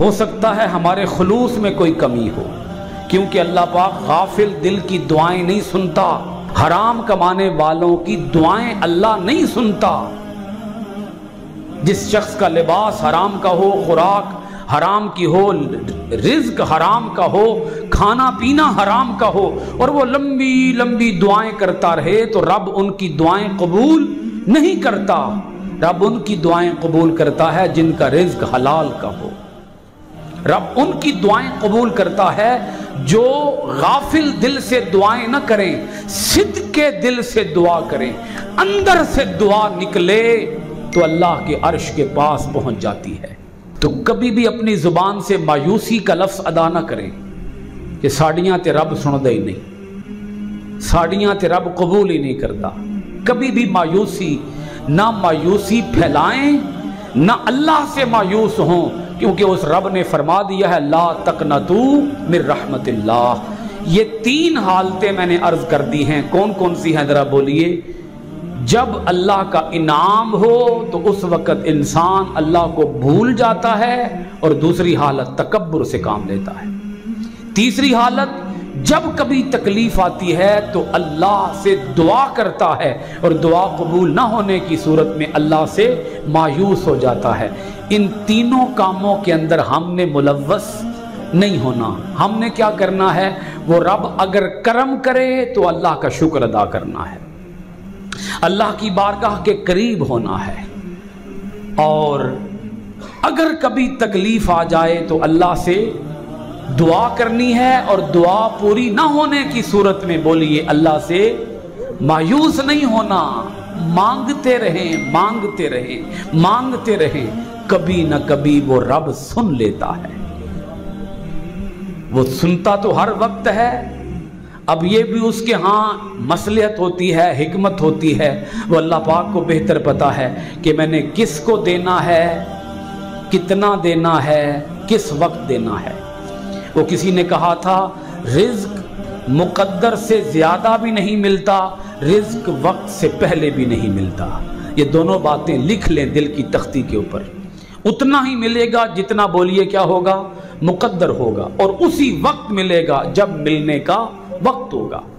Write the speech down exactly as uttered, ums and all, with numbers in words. हो सकता है हमारे खुलूस में कोई कमी हो, क्योंकि अल्लाह पाक गाफिल दिल की दुआएं नहीं सुनता, हराम कमाने वालों की दुआएं अल्लाह नहीं सुनता। जिस शख्स का लिबास हराम का हो, खुराक हराम की हो, रिज्क हराम का हो, खाना पीना हराम का हो, और वो लंबी लंबी दुआएं करता रहे तो रब उनकी दुआएं कबूल नहीं करता। रब उनकी दुआएं कबूल करता है जिनका रिज्क हलाल का हो। रब उनकी दुआएं कबूल करता है जो गाफिल दिल से दुआएं न करें, सिद्क के दिल से दुआ करें, अंदर से दुआ निकले तो अल्लाह के अर्श के पास पहुंच जाती है। तो कभी भी अपनी जुबान से मायूसी का लफ्ज़ अदा ना करें कि साड़ियाँ ते रब सुनदा ही नहीं, साड़ियाँ ते रब कबूल ही नहीं करता। कभी भी मायूसी ना मायूसी फैलाएं, ना अल्लाह से मायूस हों, क्योंकि उस रब ने फरमा दिया है ला तकनतू मिर रहमतिल्लाह। ये तीन हालतें मैंने अर्ज कर दी हैं, कौन कौन सी हैं जरा बोलिए। जब अल्लाह का इनाम हो तो उस वक़्त इंसान अल्लाह को भूल जाता है, और दूसरी हालत तकब्बुर से काम लेता है। तीसरी हालत जब कभी तकलीफ आती है तो अल्लाह से दुआ करता है, और दुआ कबूल ना होने की सूरत में अल्लाह से मायूस हो जाता है। इन तीनों कामों के अंदर हमने मुलव्वस नहीं होना। हमने क्या करना है, वो रब अगर करम करे तो अल्लाह का शुक्र अदा करना है, अल्लाह की बारगाह के करीब होना है, और अगर कभी तकलीफ आ जाए तो अल्लाह से दुआ करनी है, और दुआ पूरी ना होने की सूरत में बोलिए अल्लाह से मायूस नहीं होना। मांगते रहें, मांगते रहें, मांगते रहें, कभी ना कभी वो रब सुन लेता है। वो सुनता तो हर वक्त है। अब ये भी उसके हाँ मसलहत होती है, हिकमत होती है। वो अल्लाह पाक को बेहतर पता है कि मैंने किस को देना है, कितना देना है, किस वक्त देना है। वो किसी ने कहा था रिज्क मुकद्दर से ज़्यादा भी नहीं मिलता, रिज्क वक्त से पहले भी नहीं मिलता। ये दोनों बातें लिख लें दिल की तख्ती के ऊपर। उतना ही मिलेगा जितना बोलिए क्या होगा, मुकद्दर होगा, और उसी वक्त मिलेगा जब मिलने का वक्त होगा।